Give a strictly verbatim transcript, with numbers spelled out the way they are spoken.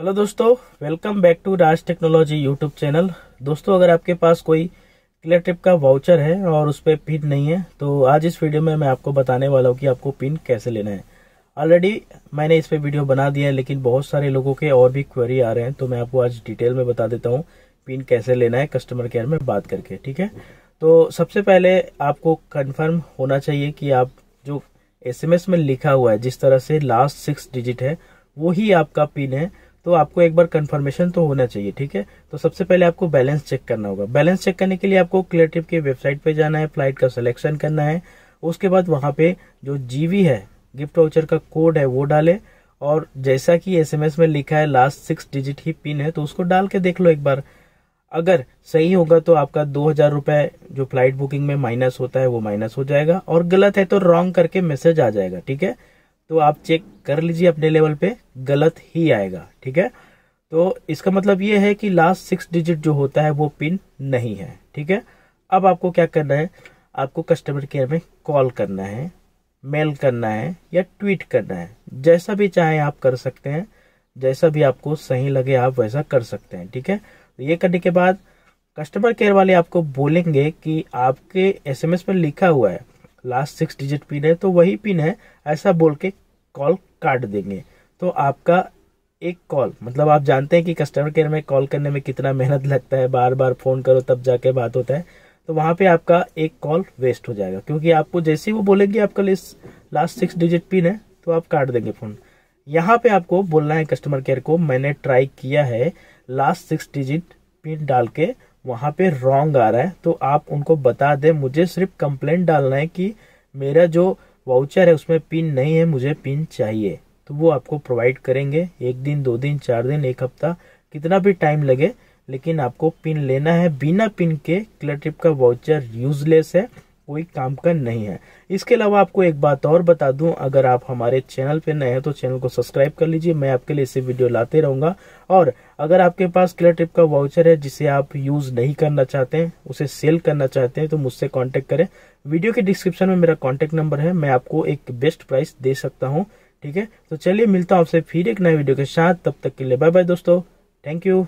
Hello दोस्तों, welcome back to Raj technology YouTube channel. दोस्तों, अगर आपके पास कोई क्लियर ट्रिप का वाउचर है और उस पर पिन नहीं है तो आज इस वीडियो में मैं आपको बताने वाला हूँ कि आपको पिन कैसे लेना है। ऑलरेडी मैंने इस पर वीडियो बना दिया है, लेकिन बहुत सारे लोगों के और भी क्वेरी आ रहे हैं तो मैं आपको आज डिटेल में बता देता हूँ पिन कैसे लेना है कस्टमर केयर में बात करके। ठीक है, तो सबसे पहले आपको कन्फर्म होना चाहिए कि आप जो एस एम एस में लिखा हुआ है, जिस तरह से लास्ट सिक्स डिजिट है वही आपका पिन है, तो आपको एक बार कंफर्मेशन तो होना चाहिए। ठीक है, तो सबसे पहले आपको बैलेंस चेक करना होगा। बैलेंस चेक करने के लिए आपको क्लियरट्रिप की वेबसाइट पे जाना है, फ्लाइट का सिलेक्शन करना है, उसके बाद वहाँ पे जो जीवी है गिफ्ट वाउचर का कोड है वो डालें, और जैसा कि एसएमएस में लिखा है लास्ट सिक्स डिजिट ही पिन है तो उसको डाल के देख लो एक बार। अगर सही होगा तो आपका दो हजार रुपये जो फ्लाइट बुकिंग में माइनस होता है वो माइनस हो जाएगा, और गलत है तो रॉन्ग करके मैसेज आ जाएगा। ठीक है, तो आप चेक कर लीजिए अपने लेवल पे, गलत ही आएगा। ठीक है, तो इसका मतलब ये है कि लास्ट सिक्स डिजिट जो होता है वो पिन नहीं है। ठीक है, अब आपको क्या करना है, आपको कस्टमर केयर में कॉल करना है, मेल करना है या ट्वीट करना है, जैसा भी चाहे आप कर सकते हैं, जैसा भी आपको सही लगे आप वैसा कर सकते हैं। ठीक है, तो ये करने के बाद कस्टमर केयर वाले आपको बोलेंगे कि आपके एस एम एस पर लिखा हुआ है लास्ट सिक्स डिजिट पिन है तो वही पिन है, ऐसा बोल के कॉल काट देंगे। तो आपका एक कॉल, मतलब आप जानते हैं कि कस्टमर केयर में कॉल करने में कितना मेहनत लगता है, बार बार फोन करो तब जाके बात होता है, तो वहाँ पे आपका एक कॉल वेस्ट हो जाएगा, क्योंकि आपको जैसे ही वो बोलेंगे आपका लास्ट सिक्स डिजिट पिन है तो आप काट देंगे फोन। यहाँ पे आपको बोलना है कस्टमर केयर को, मैंने ट्राई किया है लास्ट सिक्स डिजिट पिन डाल के, वहाँ पे रॉन्ग आ रहा है, तो आप उनको बता दें मुझे सिर्फ कंप्लेंट डालना है कि मेरा जो वाउचर है उसमें पिन नहीं है, मुझे पिन चाहिए, तो वो आपको प्रोवाइड करेंगे। एक दिन, दो दिन, चार दिन, एक हफ्ता, कितना भी टाइम लगे, लेकिन आपको पिन लेना है। बिना पिन के क्लियरट्रिप का वाउचर यूजलेस है, कोई काम का नहीं है। इसके अलावा आपको एक बात और बता दूं, अगर आप हमारे चैनल पे नए हैं तो चैनल को सब्सक्राइब कर लीजिए, मैं आपके लिए ऐसे वीडियो लाते रहूंगा। और अगर आपके पास क्लियरट्रिप का वाउचर है जिसे आप यूज नहीं करना चाहते हैं, उसे सेल करना चाहते हैं, तो मुझसे कांटेक्ट करें। वीडियो के डिस्क्रिप्शन में, में मेरा कांटेक्ट नंबर है, मैं आपको एक बेस्ट प्राइस दे सकता हूँ। ठीक है, तो चलिए मिलता हूँ आपसे फिर एक नए वीडियो के साथ, तब तक के लिए बाय बाय दोस्तों, थैंक यू।